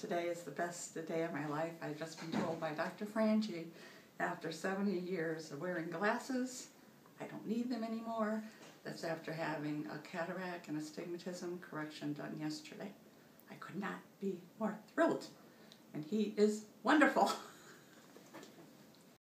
Today is the best day of my life. I've just been told by Dr. Frangie, after 70 years of wearing glasses, I don't need them anymore. That's after having a cataract and astigmatism correction done yesterday. I could not be more thrilled. And he is wonderful.